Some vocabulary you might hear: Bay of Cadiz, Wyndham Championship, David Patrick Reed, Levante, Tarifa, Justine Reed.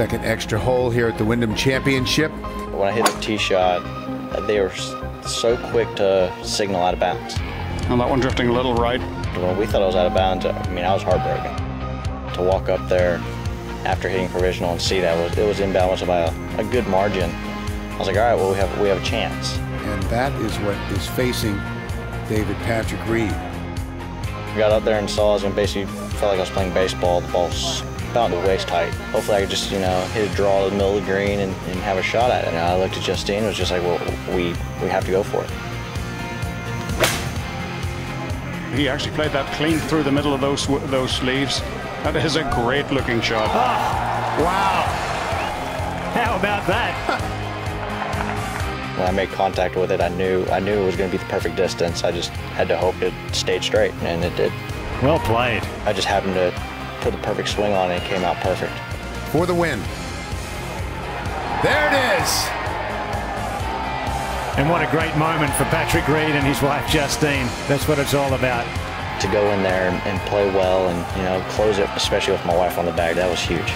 Second extra hole here at the Wyndham Championship. When I hit the tee shot, they were so quick to signal out of bounds. And that one drifting a little right. When we thought I was out of bounds, I mean, I was heartbroken. To walk up there after hitting provisional and see that, it was in balance by a good margin. I was like, all right, well, we have a chance. And that is what is facing David Patrick Reed. I got up there and saw it and basically felt like I was playing baseball. The ball's about waist height. Hopefully I could just, hit a draw in the middle of the green and have a shot at it. And I looked at Justine and was just like, well, we have to go for it. He actually played that clean through the middle of those sleeves. That is a great-looking shot. Oh, wow. How about that? When I made contact with it, I knew it was going to be the perfect distance. I just had to hope it stayed straight, and it did. Well played. I just happened to put the perfect swing on, and it came out perfect. For the win. There it is. And what a great moment for Patrick Reed and his wife Justine. That's what it's all about. To go in there and play well and, close it, especially with my wife on the bag, that was huge.